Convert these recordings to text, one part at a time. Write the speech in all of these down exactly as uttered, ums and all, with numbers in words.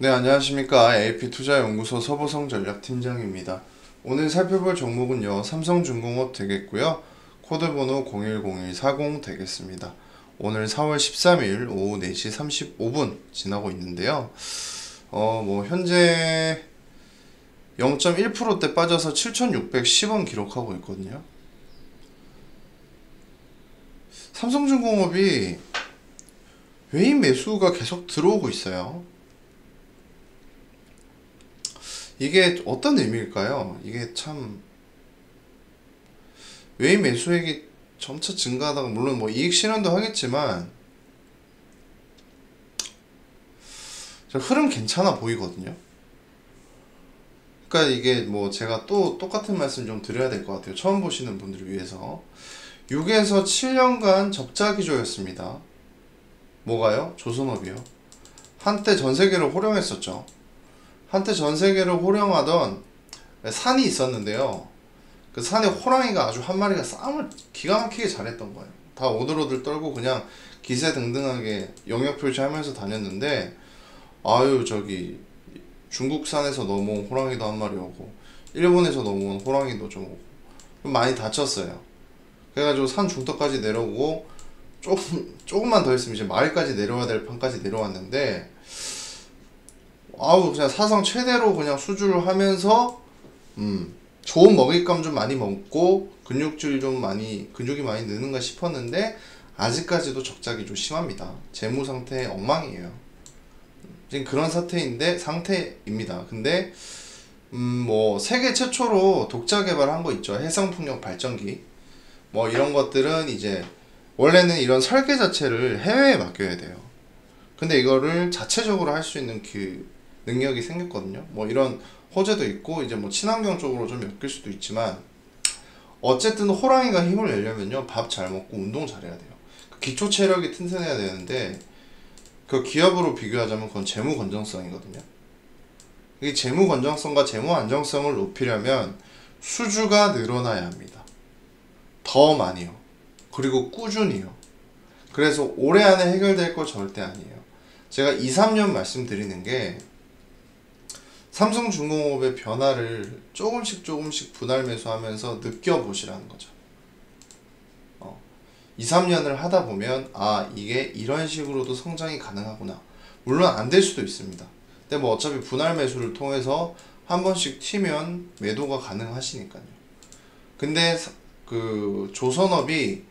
네, 안녕하십니까. 에이피투자연구소 서보성전략팀장입니다. 오늘 살펴볼 종목은요, 삼성중공업 되겠고요, 코드번호 공일공일사공 되겠습니다. 오늘 사월 십삼일 오후 네 시 삼십오 분 지나고 있는데요, 어, 뭐 현재 영 점 일 퍼센트대 빠져서 칠천육백십 원 기록하고 있거든요. 삼성중공업이 외인 매수가 계속 들어오고 있어요. 이게 어떤 의미일까요? 이게 참 외인 매수액이 점차 증가하다가, 물론 뭐 이익 실현도 하겠지만 흐름 괜찮아 보이거든요. 그러니까 이게 뭐 제가 또 똑같은 말씀 좀 드려야 될 것 같아요. 처음 보시는 분들을 위해서. 육에서 칠 년간 적자 기조였습니다. 뭐가요? 조선업이요. 한때 전세계를 호령했었죠. 한때 전세계를 호령하던 산이 있었는데요, 그 산에 호랑이가 아주 한 마리가 싸움을 기가 막히게 잘했던 거예요. 다 오들오들 떨고 그냥 기세등등하게 영역 표시하면서 다녔는데, 아유 저기 중국산에서 넘어온 호랑이도 한 마리 오고, 일본에서 넘어온 호랑이도 좀 오고, 많이 다쳤어요. 그래가지고 산 중턱까지 내려오고, 조금, 조금만 더 있으면 이제 마을까지 내려와야 될 판까지 내려왔는데, 아우 그냥 사상 최대로 그냥 수주를 하면서 음 좋은 먹잇감 좀 많이 먹고 근육질 좀 많이, 근육이 많이 느는가 싶었는데, 아직까지도 적자기 좀 심합니다. 재무 상태 엉망이에요. 지금 그런 사태인데 상태입니다. 근데 음 뭐 세계 최초로 독자 개발한 거 있죠. 해상풍력 발전기. 뭐 이런 것들은 이제 원래는 이런 설계 자체를 해외에 맡겨야 돼요. 근데 이거를 자체적으로 할 수 있는 그 능력이 생겼거든요. 뭐 이런 호재도 있고, 이제 뭐 친환경 쪽으로 좀 엮일 수도 있지만, 어쨌든 호랑이가 힘을 내려면요, 밥 잘 먹고 운동 잘해야 돼요. 그 기초 체력이 튼튼해야 되는데, 그 기업으로 비교하자면 그건 재무 건전성이거든요. 이 재무 건전성과 재무 안정성을 높이려면 수주가 늘어나야 합니다. 더 많이요. 그리고 꾸준히요. 그래서 올해 안에 해결될 거 절대 아니에요. 제가 이, 삼 년 말씀드리는 게, 삼성중공업의 변화를 조금씩 조금씩 분할 매수하면서 느껴보시라는 거죠. 어, 이, 삼 년을 하다 보면, 아 이게 이런 식으로도 성장이 가능하구나. 물론 안 될 수도 있습니다. 근데 뭐 어차피 분할 매수를 통해서 한 번씩 튀면 매도가 가능하시니까요. 근데 그 조선업이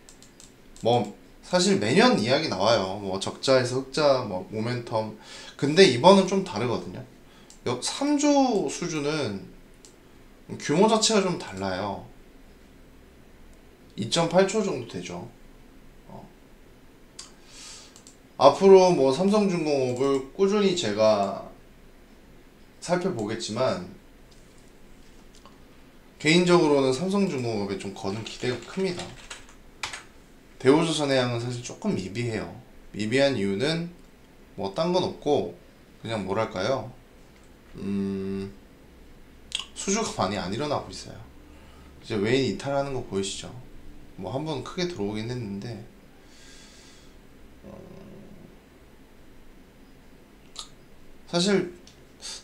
뭐 사실 매년 이야기 나와요. 뭐 적자에서 흑자, 뭐 모멘텀. 근데 이번은 좀 다르거든요. 삼 조 수준은 규모 자체가 좀 달라요. 이 점 팔 조 정도 되죠. 어. 앞으로 뭐 삼성중공업을 꾸준히 제가 살펴보겠지만, 개인적으로는 삼성중공업에 좀 거는 기대가 큽니다. 대우조선의 양은 사실 조금 미비해요. 미비한 이유는 뭐 딴 건 없고, 그냥 뭐랄까요, 음 수주가 많이 안 일어나고 있어요. 이제 외인 이탈하는 거 보이시죠? 뭐 한 번 크게 들어오긴 했는데, 어... 사실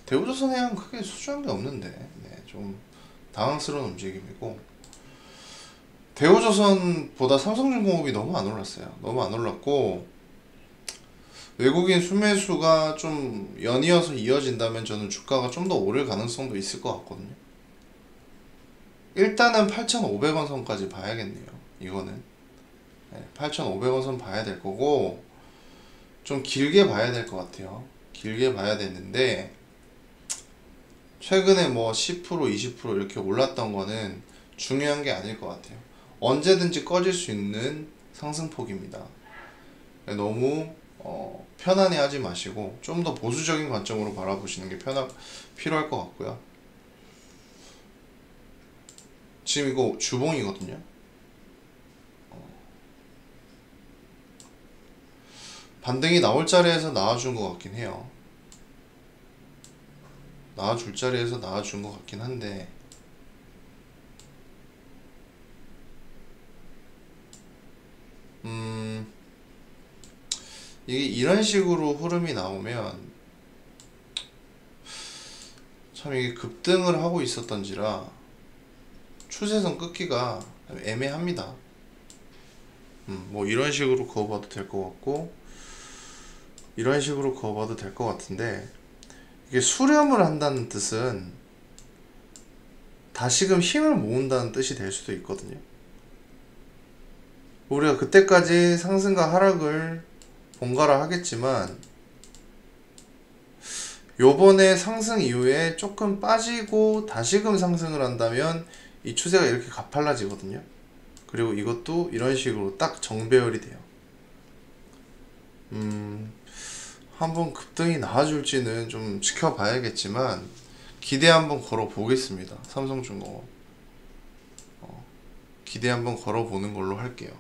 대우조선의 양은 크게 수주한 게 없는데, 네, 좀 당황스러운 움직임이고, 대우조선보다 삼성중공업이 너무 안 올랐어요. 너무 안 올랐고, 외국인 순매수가 좀 연이어서 이어진다면 저는 주가가 좀 더 오를 가능성도 있을 것 같거든요. 일단은 팔천오백 원 선까지 봐야겠네요. 이거는 네, 팔천오백 원 선 봐야 될 거고, 좀 길게 봐야 될 것 같아요. 길게 봐야 되는데, 최근에 뭐 십 퍼센트 이십 퍼센트 이렇게 올랐던 거는 중요한 게 아닐 것 같아요. 언제든지 꺼질 수 있는 상승폭입니다. 너무 어, 편안해 하지 마시고 좀 더 보수적인 관점으로 바라보시는 게 편하, 필요할 것 같고요. 지금 이거 주봉이거든요. 어, 반등이 나올 자리에서 나와준 것 같긴 해요. 나와줄 자리에서 나와준 것 같긴 한데, 음, 이게 이런 식으로 흐름이 나오면 참 이게 급등을 하고 있었던지라 추세선 끊기가 애매합니다. 음, 뭐 이런 식으로 그어봐도 될 것 같고 이런 식으로 그어봐도 될 것 같은데, 이게 수렴을 한다는 뜻은 다시금 힘을 모은다는 뜻이 될 수도 있거든요. 우리가 그때까지 상승과 하락을 번갈아 하겠지만 요번에 상승 이후에 조금 빠지고 다시금 상승을 한다면 이 추세가 이렇게 가팔라지거든요. 그리고 이것도 이런 식으로 딱 정배열이 돼요. 음, 한번 급등이 나와줄지는 좀 지켜봐야겠지만 기대 한번 걸어 보겠습니다. 삼성중공업 어, 기대 한번 걸어 보는 걸로 할게요.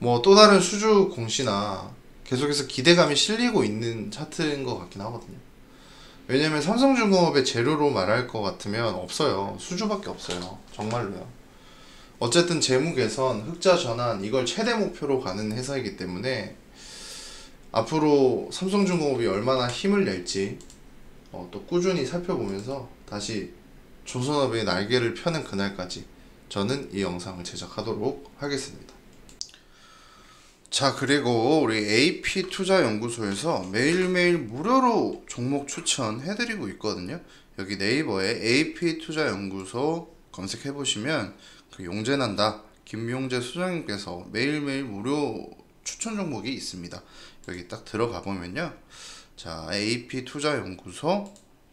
뭐 또 다른 수주 공시나 계속해서 기대감이 실리고 있는 차트인 것 같긴 하거든요. 왜냐면 삼성중공업의 재료로 말할 것 같으면 없어요. 수주밖에 없어요. 정말로요. 어쨌든 재무 개선, 흑자 전환, 이걸 최대 목표로 가는 회사이기 때문에 앞으로 삼성중공업이 얼마나 힘을 낼지 어, 또 꾸준히 살펴보면서 다시 조선업의 날개를 펴는 그날까지 저는 이 영상을 제작하도록 하겠습니다. 자, 그리고 우리 에이피 투자연구소에서 매일매일 무료로 종목 추천해드리고 있거든요. 여기 네이버에 에이피 투자연구소 검색해보시면 그 용재난다 김용재 소장님께서 매일매일 무료 추천 종목이 있습니다. 여기 딱 들어가 보면요, 자, 에이피 투자연구소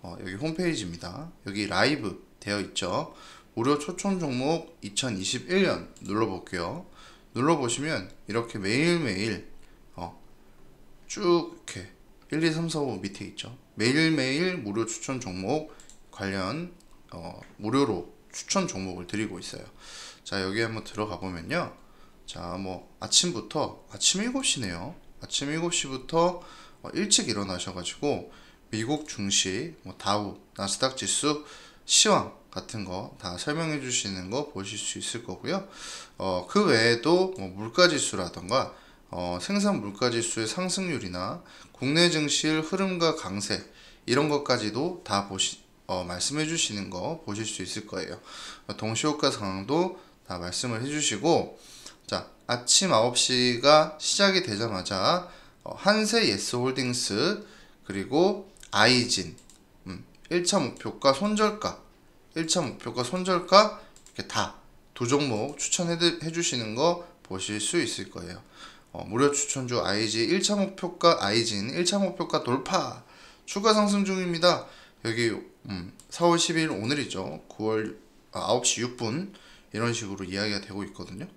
어, 여기 홈페이지입니다. 여기 라이브 되어 있죠. 무료 추천 종목 이천이십일 년 눌러볼게요. 눌러보시면 이렇게 매일매일 어, 쭉 이렇게 일, 이, 삼, 사, 오 밑에 있죠. 매일매일 무료 추천 종목 관련 어, 무료로 추천 종목을 드리고 있어요. 자, 여기 한번 들어가 보면요, 자, 뭐 아침부터 아침 일곱 시네요 아침 일곱 시부터 어, 일찍 일어나셔가지고 미국 증시, 뭐 다우, 나스닥 지수, 시황 같은 거 다 설명해 주시는 거 보실 수 있을 거고요. 어, 그 외에도 뭐 물가지수라던가 어, 생산 물가지수의 상승률이나 국내 증시의 흐름과 강세 이런 것까지도 다 보시, 어, 말씀해 주시는 거 보실 수 있을 거예요. 동시효과 상황도 다 말씀을 해 주시고, 자, 아침 아홉 시가 시작이 되자마자 어, 한세예스홀딩스 그리고 아이진 음, 일 차 목표가 손절가 일 차 목표가 손절가 이렇게 다 두 종목 추천해 주시는 거 보실 수 있을 거예요. 어, 무료 추천주 아이진 일 차 목표가 아이진 일 차 목표가 돌파 추가 상승 중입니다. 여기 음, 사월 십일 오늘이죠. 구월 아, 아홉 시 육 분 이런 식으로 이야기가 되고 있거든요.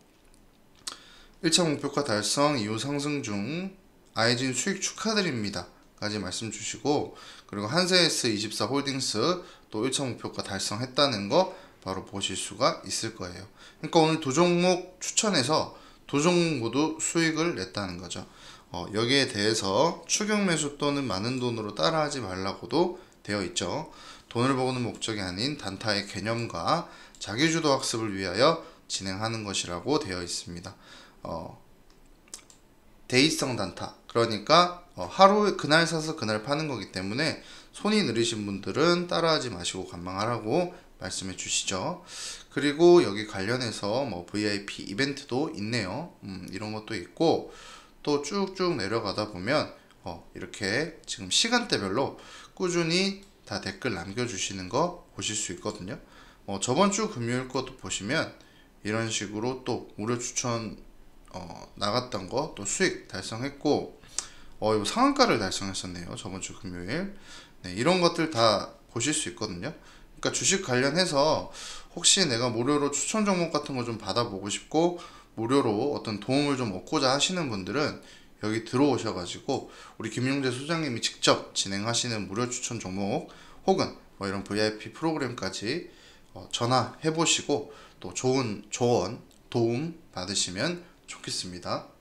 일 차 목표가 달성 이후 상승 중 아이진 수익 축하드립니다 까지 말씀 주시고, 그리고 한세에스 이십사 홀딩스 또 일 차 목표가 달성했다는 거 바로 보실 수가 있을 거예요. 그러니까 오늘 두 종목 추천해서 두 종목 모두 수익을 냈다는 거죠. 어, 여기에 대해서 추격 매수 또는 많은 돈으로 따라하지 말라고도 되어 있죠. 돈을 버는 목적이 아닌 단타의 개념과 자기주도 학습을 위하여 진행하는 것이라고 되어 있습니다. 어, 데이성 단타, 그러니까 어, 하루 그날 사서 그날 파는 거기 때문에 손이 느리신 분들은 따라하지 마시고 관망하라고 말씀해 주시죠. 그리고 여기 관련해서 뭐 브이아이피 이벤트도 있네요. 음, 이런 것도 있고 또 쭉쭉 내려가다 보면 어, 이렇게 지금 시간대별로 꾸준히 다 댓글 남겨주시는 거 보실 수 있거든요. 어, 저번 주 금요일 것도 보시면 이런 식으로 또 무료 추천 어, 나갔던 거 또 수익 달성했고 어, 요 상한가를 달성했었네요. 저번 주 금요일. 네, 이런 것들 다 보실 수 있거든요. 그러니까 주식 관련해서 혹시 내가 무료로 추천 종목 같은 거 좀 받아보고 싶고 무료로 어떤 도움을 좀 얻고자 하시는 분들은 여기 들어오셔가지고 우리 김용재 소장님이 직접 진행하시는 무료 추천 종목 혹은 뭐 이런 브이아이피 프로그램까지 어, 전화해보시고 또 좋은 조언, 도움 받으시면 좋겠습니다.